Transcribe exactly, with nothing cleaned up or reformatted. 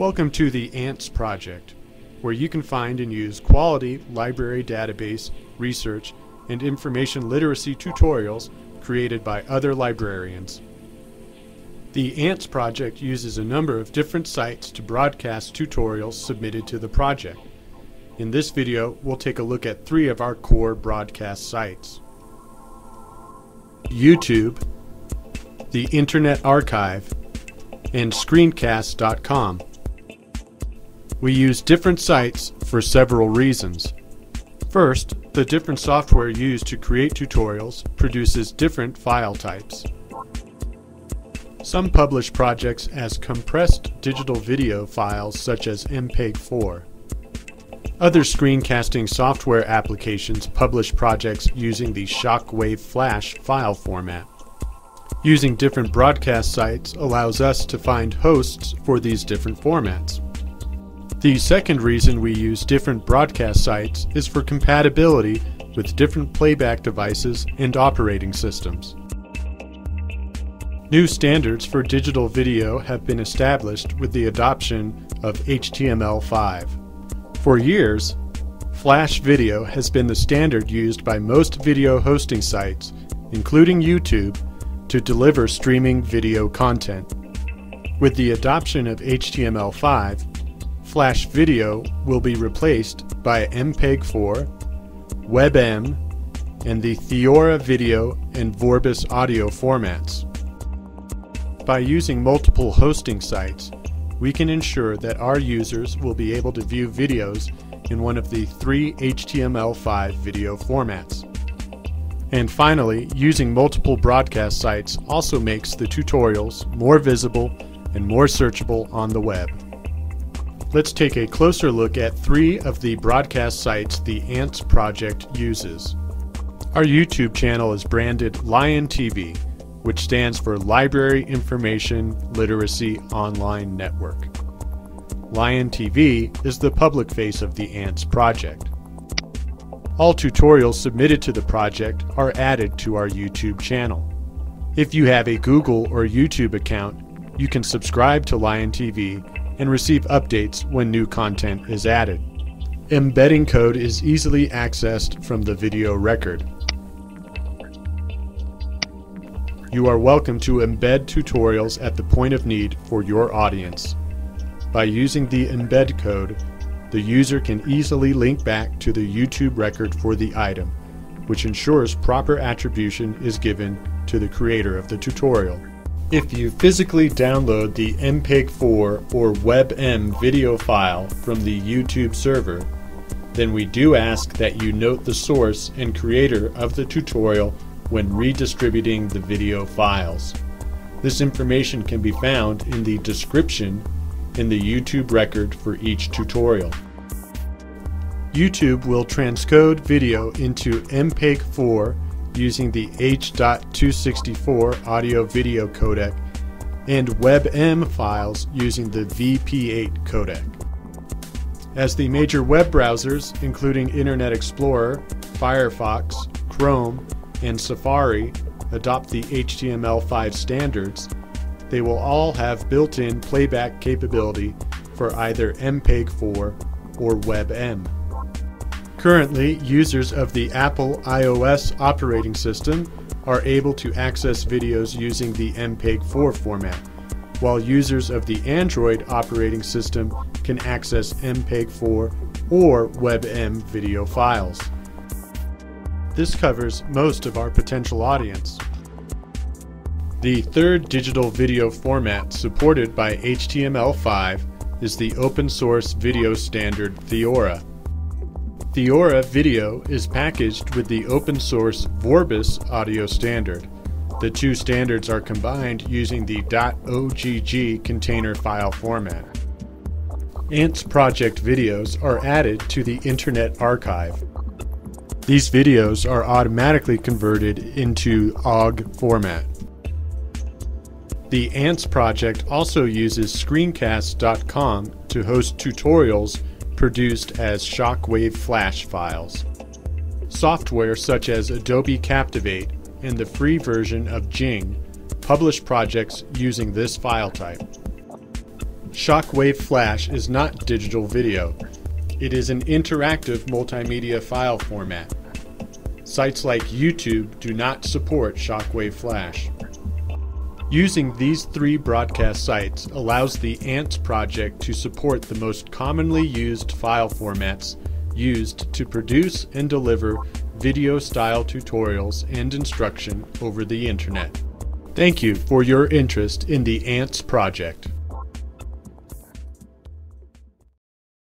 Welcome to the ANTS Project, where you can find and use quality library database, research, and information literacy tutorials created by other librarians. The ANTS Project uses a number of different sites to broadcast tutorials submitted to the project. In this video, we'll take a look at three of our core broadcast sites: YouTube, the Internet Archive, and Screencast dot com. We use different sites for several reasons. First, the different software used to create tutorials produces different file types. Some publish projects as compressed digital video files such as M P E G four. Other screencasting software applications publish projects using the Shockwave Flash file format. Using different broadcast sites allows us to find hosts for these different formats. The second reason we use different broadcast sites is for compatibility with different playback devices and operating systems. New standards for digital video have been established with the adoption of H T M L five. For years, Flash video has been the standard used by most video hosting sites, including YouTube, to deliver streaming video content. With the adoption of H T M L five, Flash video will be replaced by M P E G four, WebM, and the Theora video and Vorbis audio formats. By using multiple hosting sites, we can ensure that our users will be able to view videos in one of the three H T M L five video formats. And finally, using multiple broadcast sites also makes the tutorials more visible and more searchable on the web. Let's take a closer look at three of the broadcast sites the ANTS Project uses. Our YouTube channel is branded Lion T V, which stands for Library Information Literacy Online Network. Lion T V is the public face of the ANTS Project. All tutorials submitted to the project are added to our YouTube channel. If you have a Google or YouTube account, you can subscribe to Lion T V and receive updates when new content is added. Embedding code is easily accessed from the video record. You are welcome to embed tutorials at the point of need for your audience. By using the embed code, the user can easily link back to the YouTube record for the item, which ensures proper attribution is given to the creator of the tutorial. If you physically download the M P E G four or WebM video file from the YouTube server, then we do ask that you note the source and creator of the tutorial when redistributing the video files. This information can be found in the description in the YouTube record for each tutorial. YouTube will transcode video into M P E G four using the H two sixty-four audio video codec and WebM files using the V P eight codec. As the major web browsers, including Internet Explorer, Firefox, Chrome, and Safari adopt the H T M L five standards, they will all have built-in playback capability for either M P E G four or WebM. Currently, users of the Apple iOS operating system are able to access videos using the M P E G four format, while users of the Android operating system can access M P E G four or WebM video files. This covers most of our potential audience. The third digital video format supported by H T M L five is the open source video standard Theora. Theora video is packaged with the open source Vorbis audio standard. The two standards are combined using the .ogg container file format. ANTS Project videos are added to the Internet Archive. These videos are automatically converted into O G format. The ANTS Project also uses Screencast dot com to host tutorials produced as Shockwave Flash files. Software such as Adobe Captivate and the free version of Jing publish projects using this file type. Shockwave Flash is not digital video. It is an interactive multimedia file format. Sites like YouTube do not support Shockwave Flash. Using these three broadcast sites allows the ANTS Project to support the most commonly used file formats used to produce and deliver video-style tutorials and instruction over the Internet. Thank you for your interest in the ANTS Project.